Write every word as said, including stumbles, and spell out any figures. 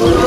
Oh,